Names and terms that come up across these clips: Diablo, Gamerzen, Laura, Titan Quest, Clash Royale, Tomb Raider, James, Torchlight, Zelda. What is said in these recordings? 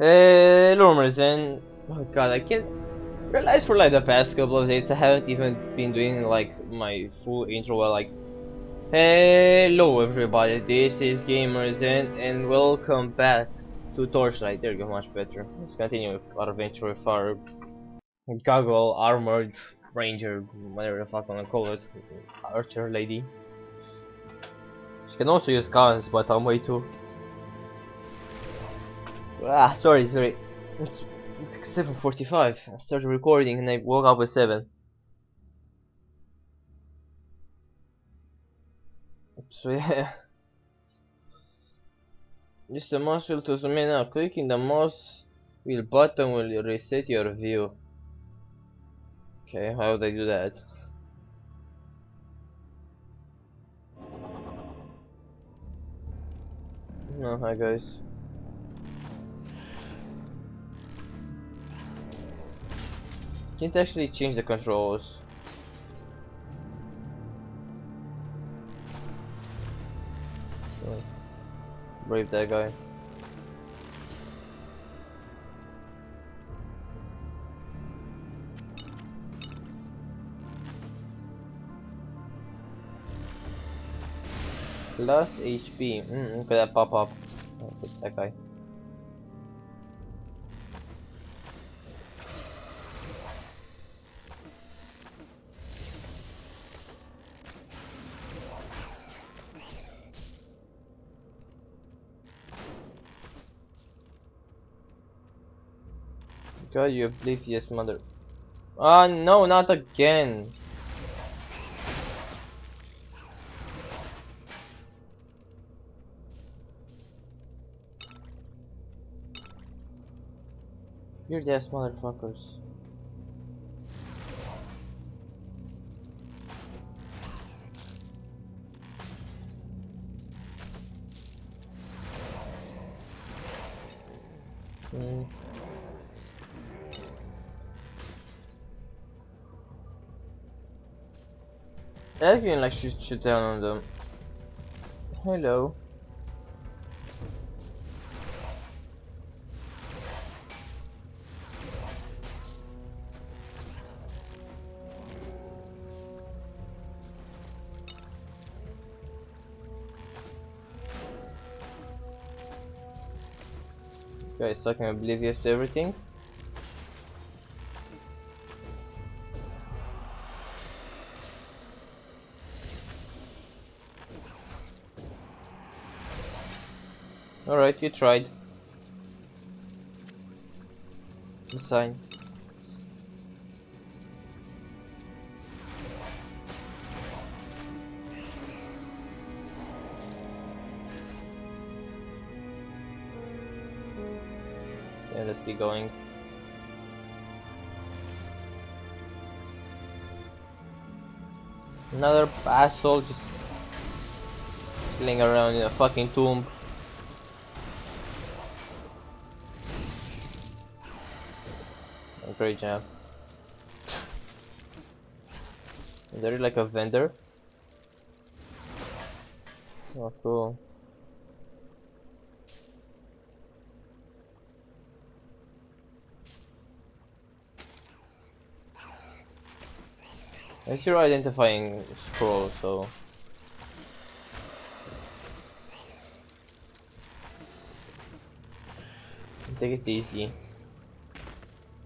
Gamerzen. Oh god, I can't realize for like the past couple of days I haven't even been doing like my full intro where like, hello everybody, this is Gamerzen and welcome back to Torchlight. There you go, much better. Let's continue with our adventure with our goggle armored ranger, whatever the fuck I wanna call it, archer lady. She can also use guns, but I'm way too. Ah, sorry. It's 7:45. I started recording and I woke up at 7. So yeah. Use the mouse wheel to zoom in now. Clicking the mouse wheel button will reset your view. Okay, how would I do that? No, hi guys. Can't actually change the controls. Oh. Brave that guy. Plus HP. Look at that pop up. Oh, that guy. God, you oblivious mother. Ah, no, not again. You're dead, motherfuckers. I can like shoot down on them. Hello. Okay, so I can oblivious to everything. Alright, you tried. The sign. Yeah, let's keep going. Another asshole just playing around in a fucking tomb. Great job. Is there like a vendor? Oh, cool. It's your identifying scroll, so. Take it easy.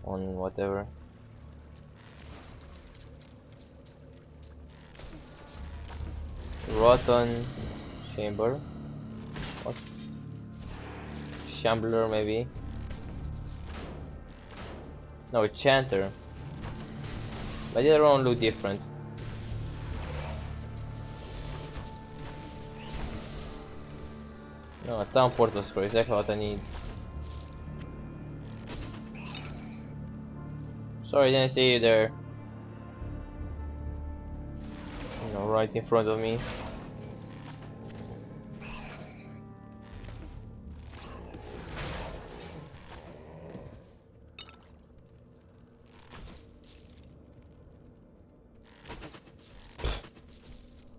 On whatever. Rotten chamber. What? Shambler maybe. No, chanter. But they don't look different. No, a town portal square, exactly what I need. Sorry, I didn't see you there. You know, right in front of me.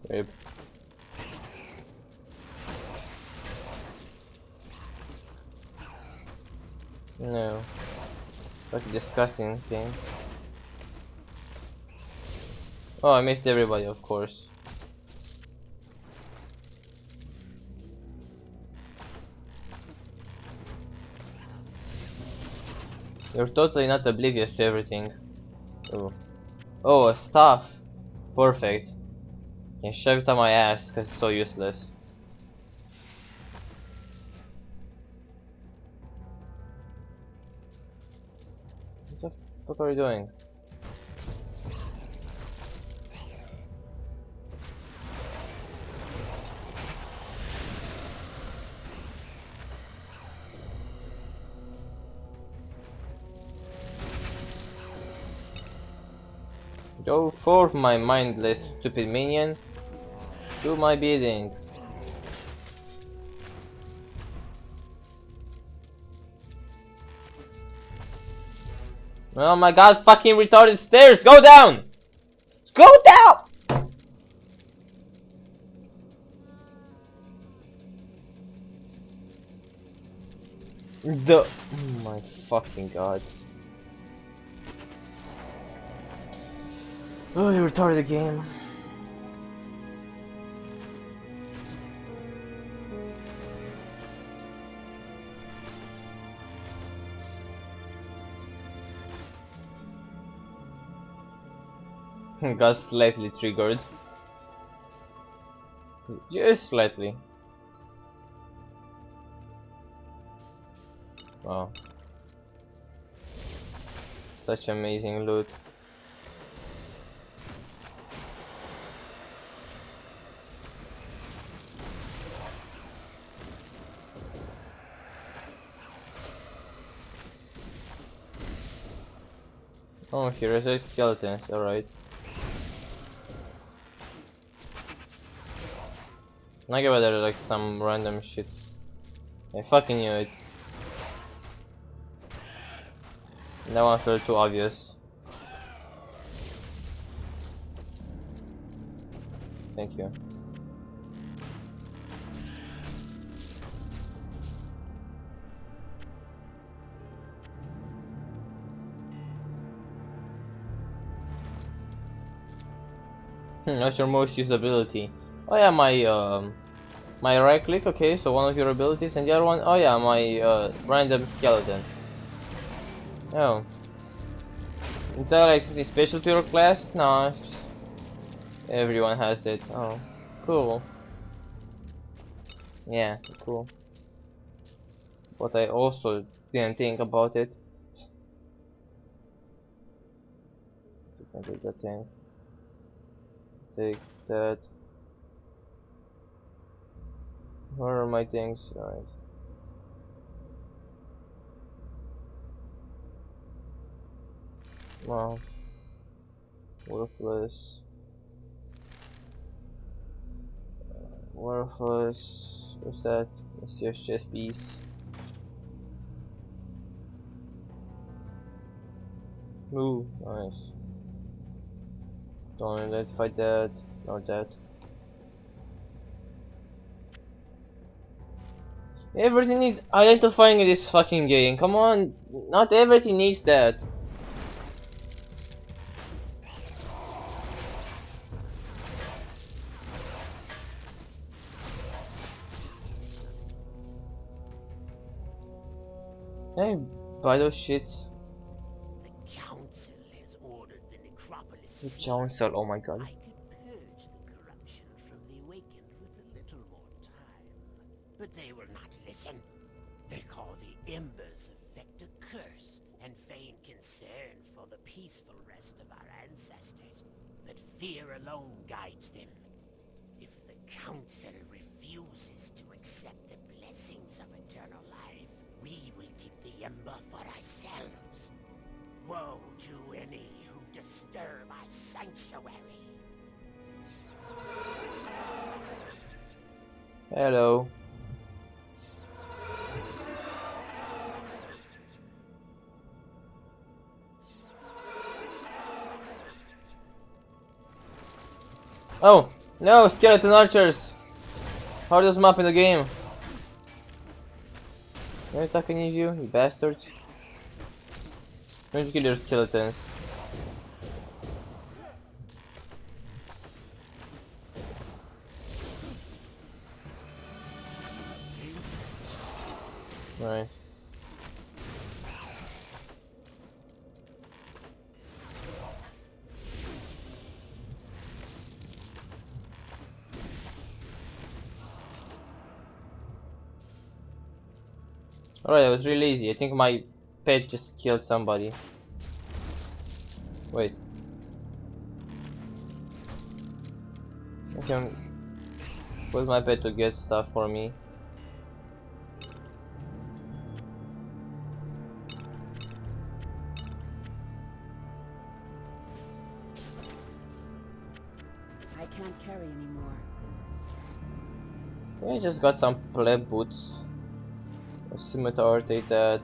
Yep. No. That's a disgusting game. Oh, I missed everybody, of course. You're totally not oblivious to everything. Oh, oh, a staff. Perfect. Can shove it on my ass because it's so useless. What the fuck are you doing? Go forth, my mindless, stupid minion. Do my bidding. Oh my god, fucking retarded stairs! Go down! Go down! Oh my fucking god. Oh, you retarded game. Got slightly triggered. Just slightly. Wow. Such amazing loot. Oh, he resists skeletons, alright. I give it like some random shit. I fucking knew it. That one felt too obvious. Thank you. What's your most used ability? Oh yeah, my my right click. Okay, so one of your abilities, and the other one. Oh yeah, my random skeleton. Oh, is that like something special to your class? No, just everyone has it. Oh, cool. Yeah, cool. But I also didn't think about it. I did that thing. Take that. Where are my things? Alright. Wow. Worthless. Worthless. What's that? It's your chest piece. Ooh, nice. Don't identify that, or that. Everything is identifying in this fucking game, come on! Not everything needs that. Hey, buy those shits. The council, oh my god. I could purge the corruption from the awakened with a little more time. But they will not listen. They call the embers effect a curse and feign concern for the peaceful rest of our ancestors. But fear alone guides them. If the council refuses to accept the blessings of eternal life, we will keep the ember for ourselves. Woe to any who disturb our sanctuary. Hello. Oh no, skeleton archers! Hardest map in the game. Are you attacking you, you bastards? Don't kill your skeletons. Right. Alright, I was really lazy. I think my pet just killed somebody. Wait. I can put my pet to get stuff for me. I can't carry anymore. I just got some pleb boots. Scimitar, take that.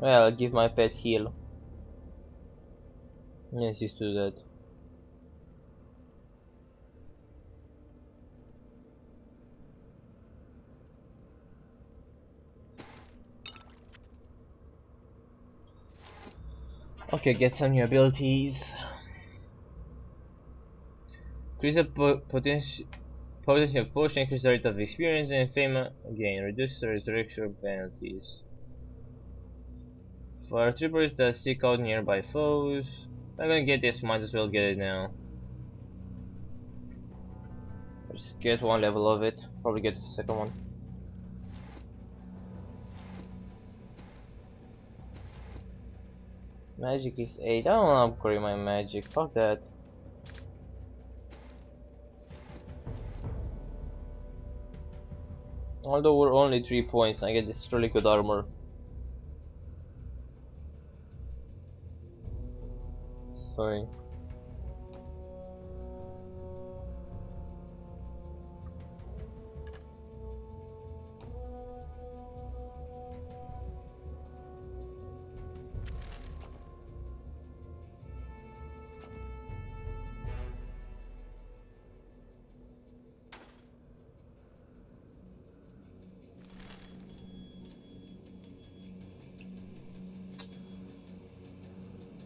Well, I'll give my pet heal. Yes, he's to that. Okay, get some new abilities. Increase the potency of potion, increase the rate of experience and fame again, reduce the resurrection penalties. For troopers that seek out nearby foes, I'm gonna get this, might as well get it now. Just get one level of it, probably get the second one. Magic is 8, I don't wanna upgrade my magic, fuck that. Although we're only 3 points, I get this really good armor. Sorry.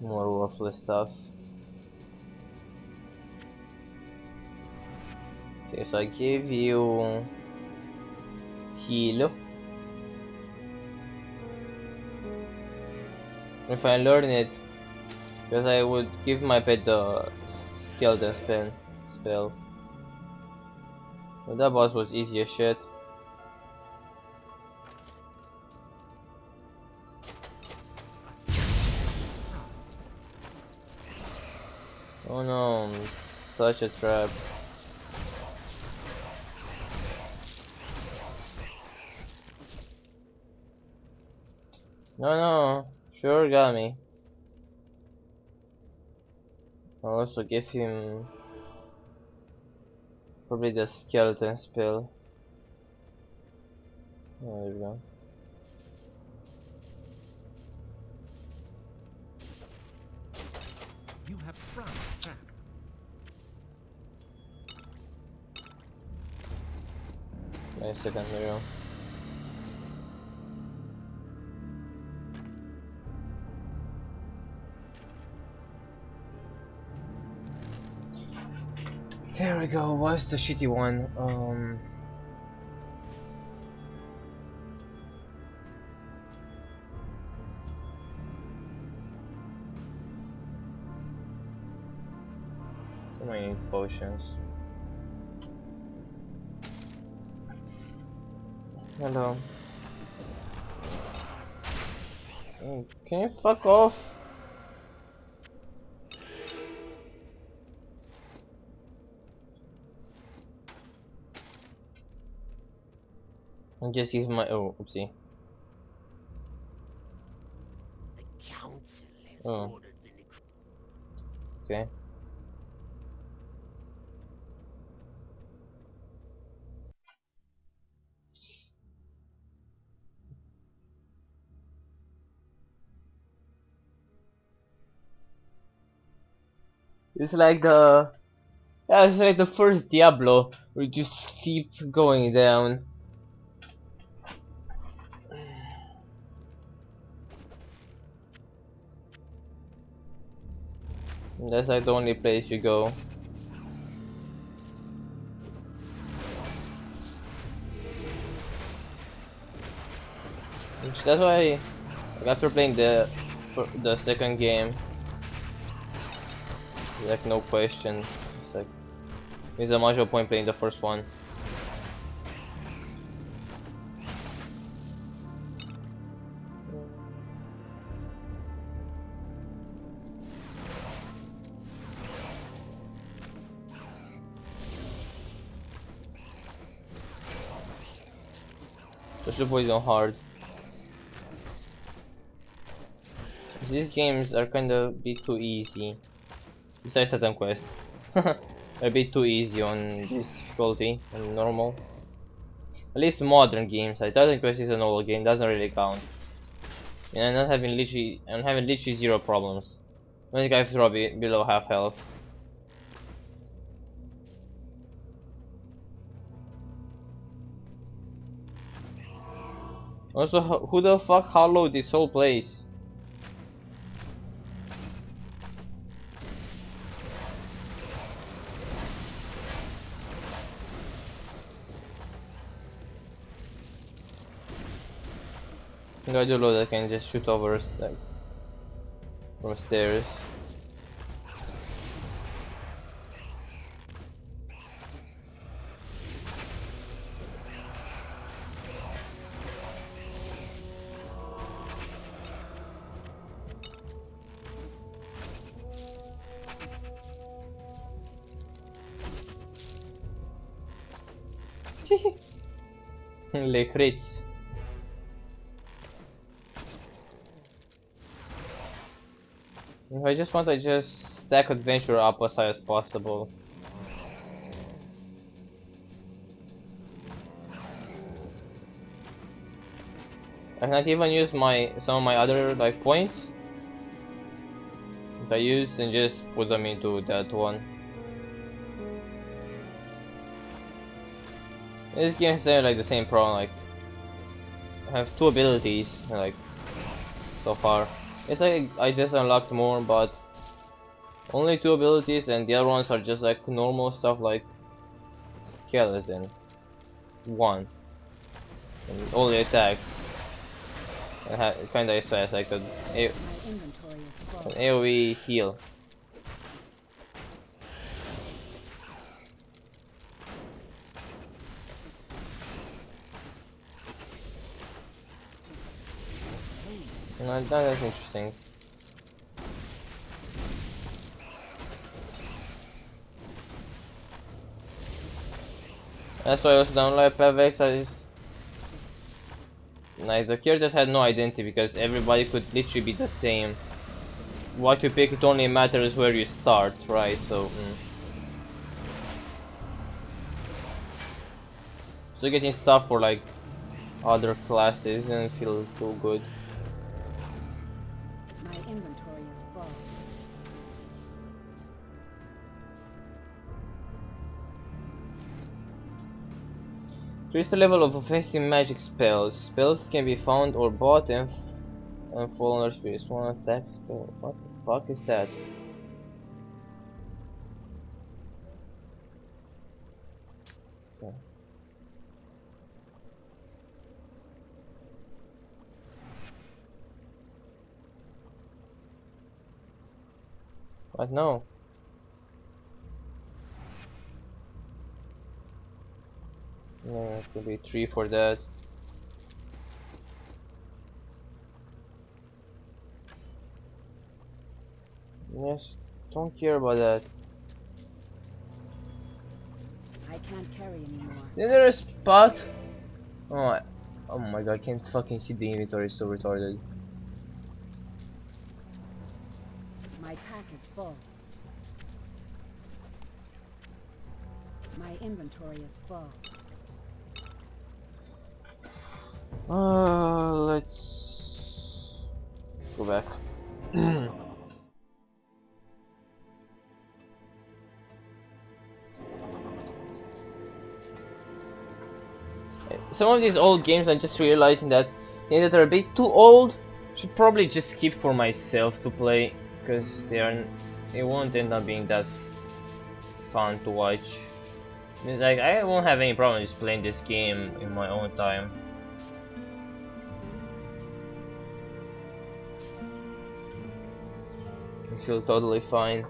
More worthless stuff. Okay, so I give you heal. If I learn it, because I would give my pet the skeleton spell. But that boss was easy as shit. Oh no, such a trap. No, sure got me. I'll also give him probably the skeleton spell. There we go. You have sprung. Nice second hero. There we go, what's the shitty one? So many potions. Hello. Oh, can you fuck off? And just give my oopsie. The council has ordered the next. Okay. It's like the, yeah, it's like the first Diablo. We just keep going down. And that's like the only place you go. Which, that's why, like, after playing the second game, like, no question, it's like, it's a major point playing the first one. Social poison hard. These games are kind of a bit too easy. Besides Titan Quest, a bit too easy on this difficulty and normal. At least modern games. Like Titan Quest is an old game, doesn't really count. And I'm having literally zero problems. When guys drop below half health. Also, who the fuck hollowed this whole place? I think I do load that can just shoot over like from stairs. Le crits. If I just want to just stack adventure up as high as possible. I cannot even use some of my other like points that I use and just put them into that one. This game is like the same problem. Like, I have two abilities, like, so far. It's like I just unlocked more, but only two abilities, and the other ones are just like normal stuff, like skeleton one, and all the attacks. It kind of is like an AOE heal. No, that's interesting. That's why I also don't like PvX. Like, the characters had no identity because everybody could literally be the same. What you pick, it only matters where you start, right? So, so getting stuff for like other classes didn't feel too good. Increase the level of offensive magic spells. Spells can be found or bought and fall under spirits. One attack spell. What the fuck is that? Okay. What? No. Yeah, it could be 3 for that. Yes, don't care about that. I can't carry anymore. Is there a spot? Oh my god, I can't fucking see the inventory, it's so retarded. My pack is full. My inventory is full. Let's go back. Some of these old games, I'm just realizing that games that are a bit too old should probably just keep for myself to play because they are it won't end up being that fun to watch. It's like I won't have any problem just playing this game in my own time. I feel totally fine.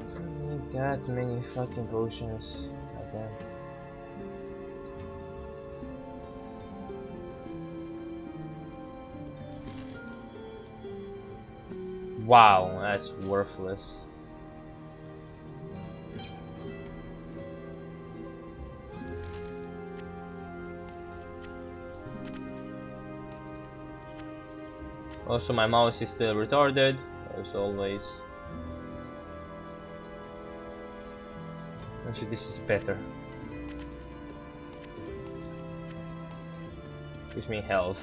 I don't need that many fucking potions again. Wow, that's worthless. Also, my mouse is still retarded, as always. Actually, this is better. Gives me health.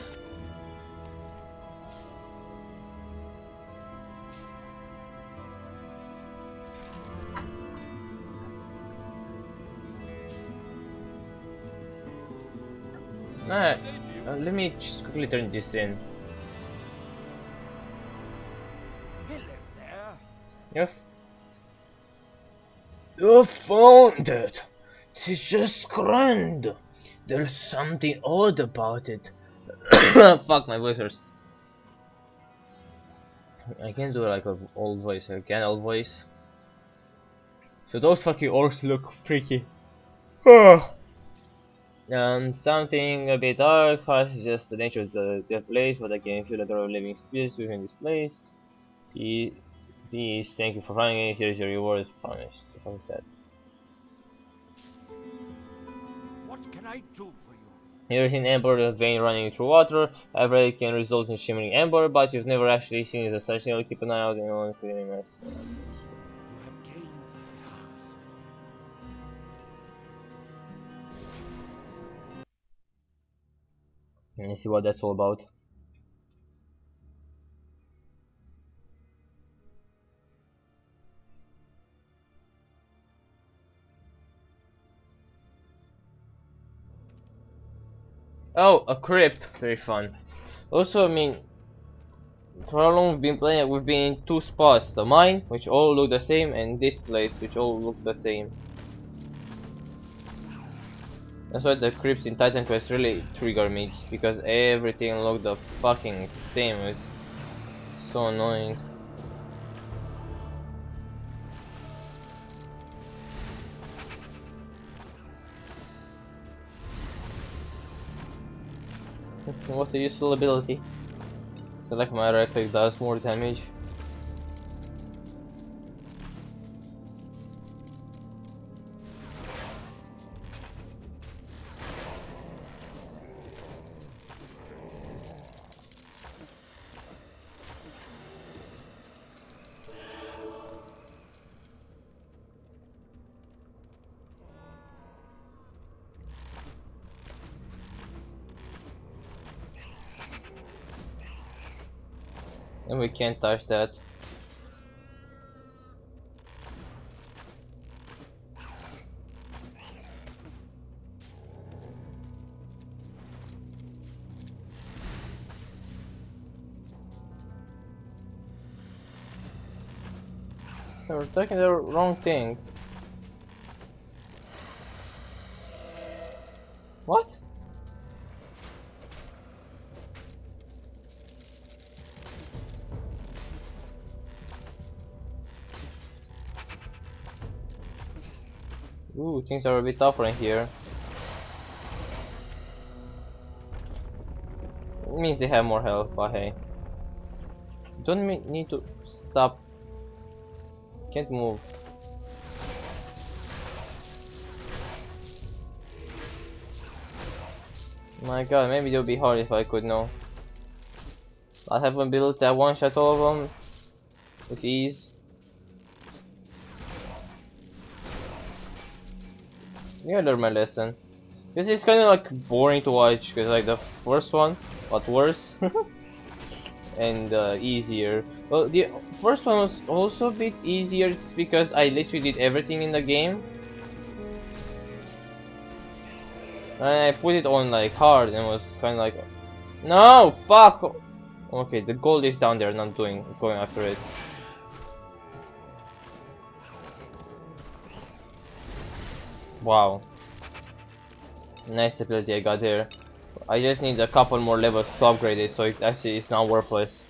Alright, let me just quickly turn this in. You found it! It's just grand! There's something odd about it. Fuck, my voice hurts. I can't do like an old voice. I can old voice. So those fucking orcs look freaky. Something a bit dark, harsh, just the nature of the place, but I can feel that there are living spirits within this place. Please, thank you for finding it. Here's your reward as promised. The fuck is that? What can I do for you? Here is an amber vein running through water. I've read it can result in shimmering amber, but you've never actually seen it as such. You know, keep an eye out and on feeling nice. Let's see what that's all about. Oh, a crypt. Very fun. Also, I mean, for how long we've been playing it, we've been in two spots. The mine, which all look the same, and this place, which all look the same. That's why the crypts in Titan Quest really trigger me, just because everything looked the fucking same. It's so annoying. What a useful ability. I like my right click does more damage. And we can't touch that. So we're taking the wrong thing. What? Ooh, things are a bit tougher in here. It means they have more health, but hey. Don't need to stop. Can't move. My god, maybe they'll be hard if I could know. I haven't built that one shot all of them with ease. Yeah, I learned my lesson. This is kind of like boring to watch, cause like the first one, but worse, and easier. Well, the first one was also a bit easier, it's because I literally did everything in the game, and I put it on like hard, and was kind of like, no, fuck. Okay, the gold is down there, not going after it. Wow. Nice ability I got there. I just need a couple more levels to upgrade it, so it actually is not worthless.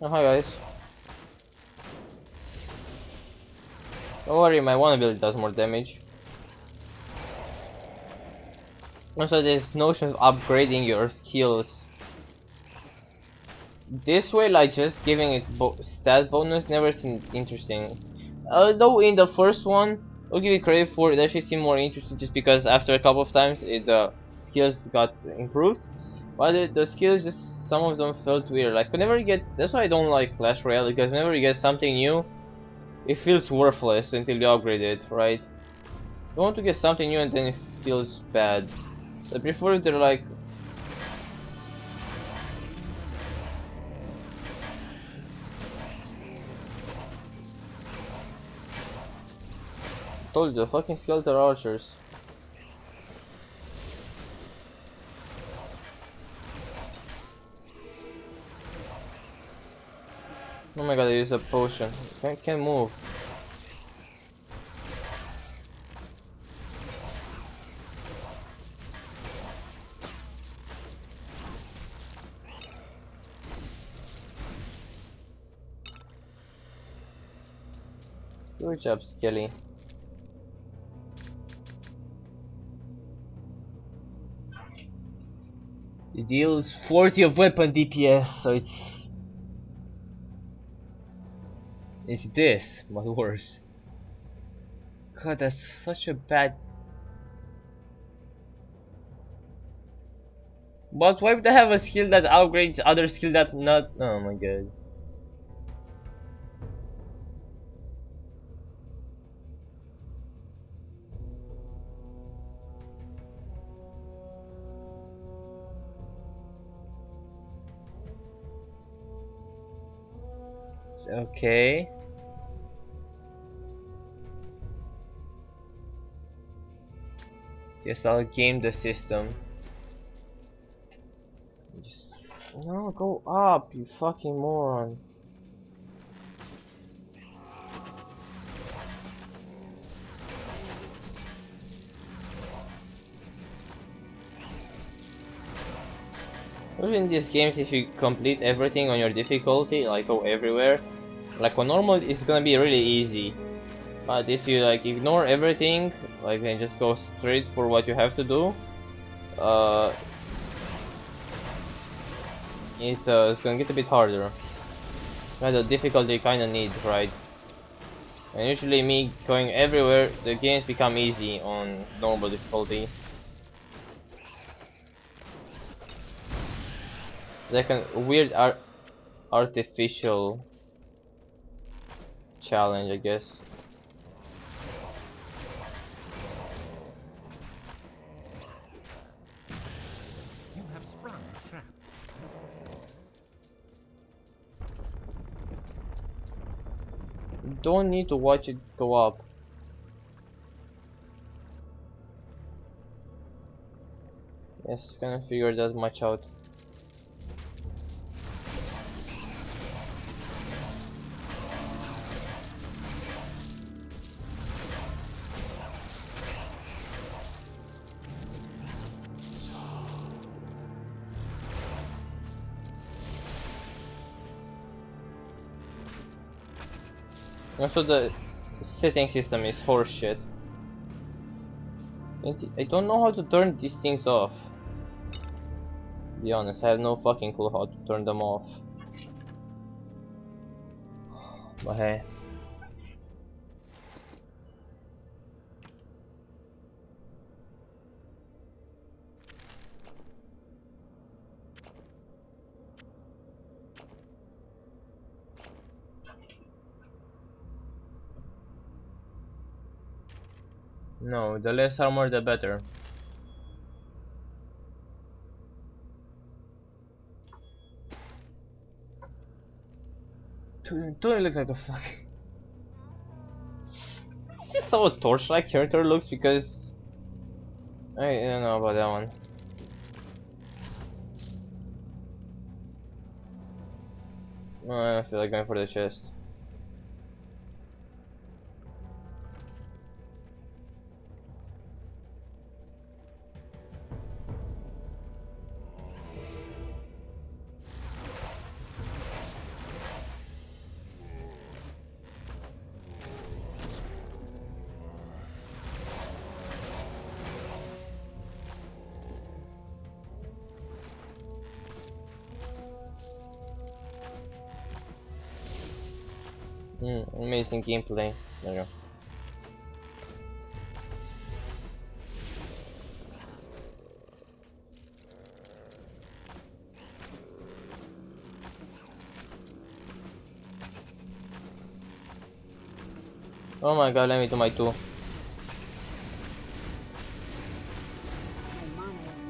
Oh, hi guys. Don't worry, my one ability does more damage. Also, this notion of upgrading your skills. This way, like just giving it stat bonus, never seemed interesting. Although in the first one, I'll give it credit for it, actually seemed more interesting just because after a couple of times, the skills got improved. But the skills just, some of them felt weird. Like whenever you get, that's why I don't like Clash Royale, because whenever you get something new, it feels worthless until you upgrade it, right? You want to get something new and then it feels bad. I prefer they're like... I told you, the fucking skeletal archers. Oh my god, I used a potion. Can't move. Good job, Skelly. It deals 40 of weapon DPS, so it's this, but worse. God, that's such a bad... But why would I have a skill that upgrades other skill that not... Oh my god. Okay. Guess I'll game the system. Just no, go up, you fucking moron. In these games, if you complete everything on your difficulty, like go everywhere, like on normal it's gonna be really easy, but if you like ignore everything, like and just go straight for what you have to do, it's gonna get a bit harder. That's the difficulty you kinda need, right? And usually me going everywhere, the games become easy on normal difficulty. Like a weird artificial challenge, I guess. You have sprung a trap. Don't need to watch it go up. Yes, gonna figure that much out. Also, the setting system is horseshit. I don't know how to turn these things off. To be honest, I have no fucking clue how to turn them off. But hey. No, the less armor the better. Don't look like a fuck. this how a Torchlight character looks? Because I don't know about that one. Oh, I feel like going for the chest. Amazing gameplay. There you go. Oh my god, let me do my two.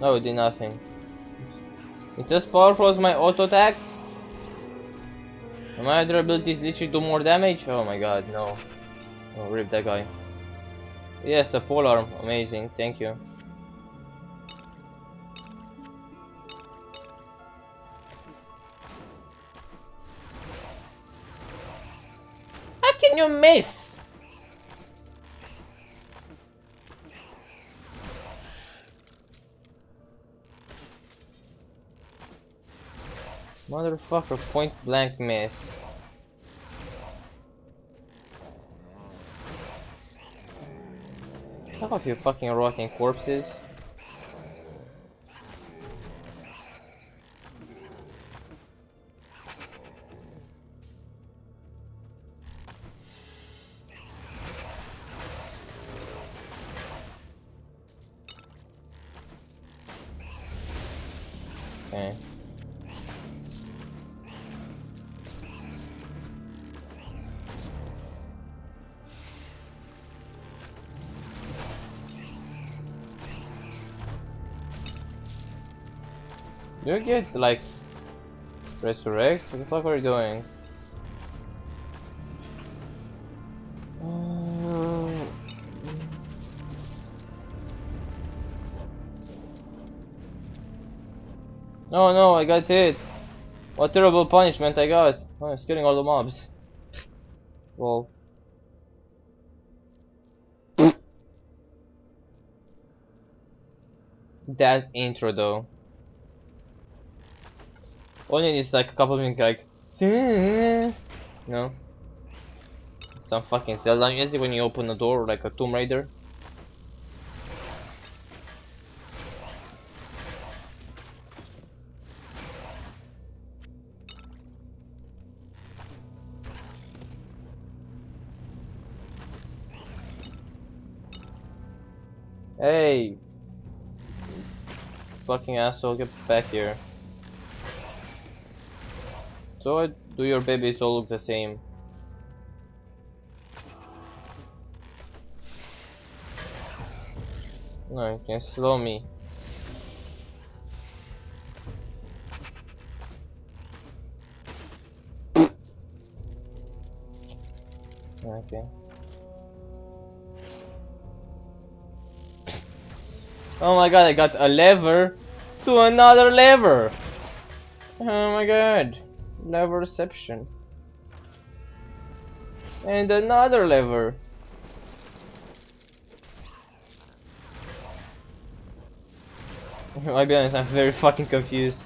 Oh, it did nothing. It's as powerful as my auto attacks. My other abilities literally do more damage? Oh my god, no. Oh, rip that guy. Yes, a pole arm. Amazing, thank you. How can you miss? Motherfucker, point blank miss. How about you fucking rotting corpses? Okay. Do you get like resurrect? What the fuck are you doing? No, no, I got hit. What terrible punishment I got. Oh, I'm scaring all the mobs. Well. That intro though. Only it's like a couple of minutes like no. Some fucking Zelda music when you open the door, like a Tomb Raider. Hey, fucking asshole, get back here. So do your babies all look the same? No, you can slow me. Okay. Oh my god, I got a lever to another lever. Oh my god. Leverception. And another lever. I'll be honest, I'm very fucking confused.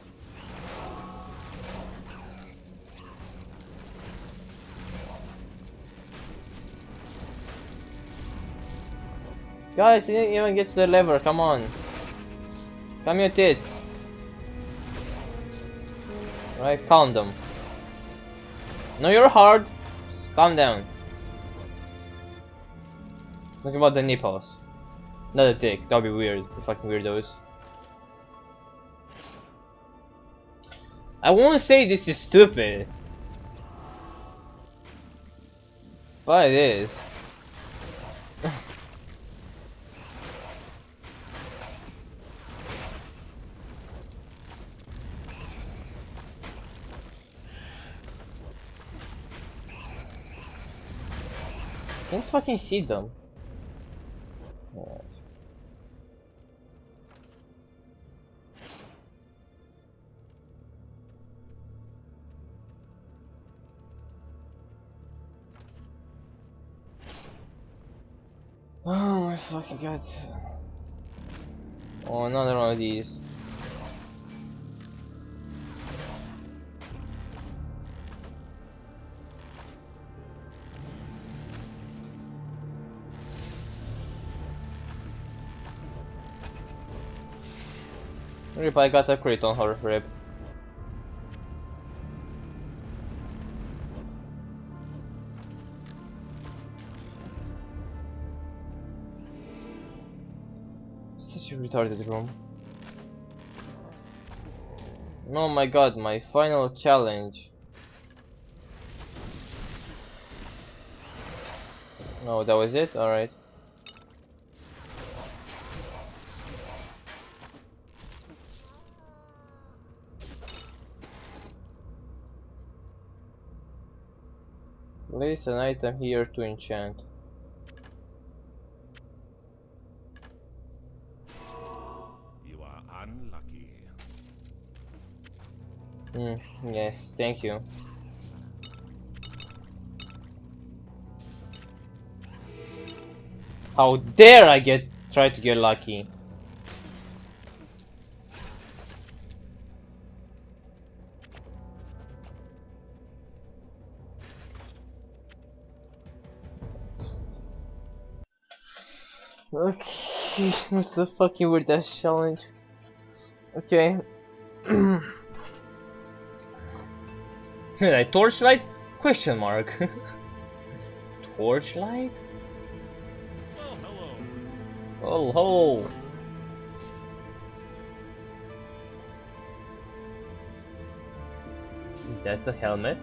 Guys, you didn't even get to the lever, come on. Come your tits. Right, calm them. No, you're hard. Just calm down. Look about the nipples. Not the dick. That'll be weird. The fucking weirdos. I won't say this is stupid, but it is. I can't fucking see them. my fucking god. Oh, another one of these. Rip, I got a crit on her, rip. Such a retarded room. Oh my god, my final challenge. No, that was it? Alright. Place an item here to enchant. You are unlucky. Yes, thank you. How dare I try to get lucky? Okay, what's the fucking with that challenge? Okay. Torchlight? Question mark. Torchlight? Oh, hello. Oh, ho. That's a helmet.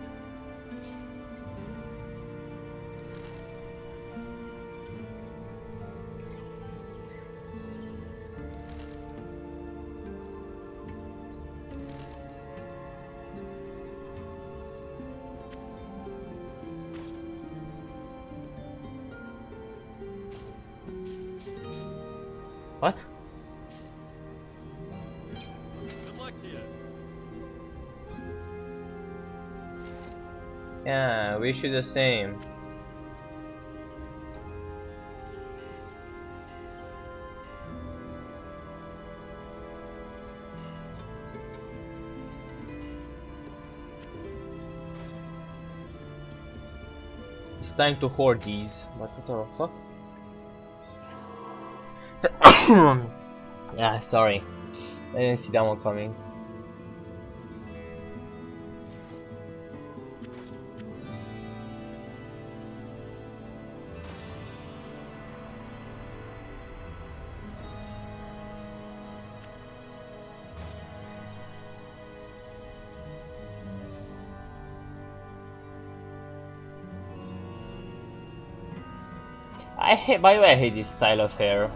What? Good luck to you. Yeah, we should do the same. It's time to hoard these. What the fuck? Ah, sorry, I didn't see that one coming. I hate, by the way, I hate this style of hair.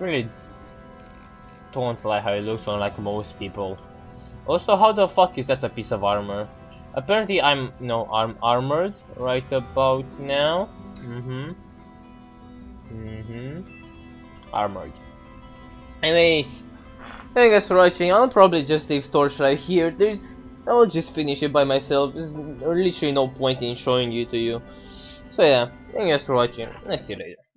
Really don't like how it looks on like most people. Also, how the fuck is that a piece of armor? Apparently I'm armored right about now. Armored. Anyways, thank you guys for watching. I'll probably just leave Torchlight here. I'll just finish it by myself. There's literally no point in showing it to you. So yeah, thank you guys for watching. I'll see you later.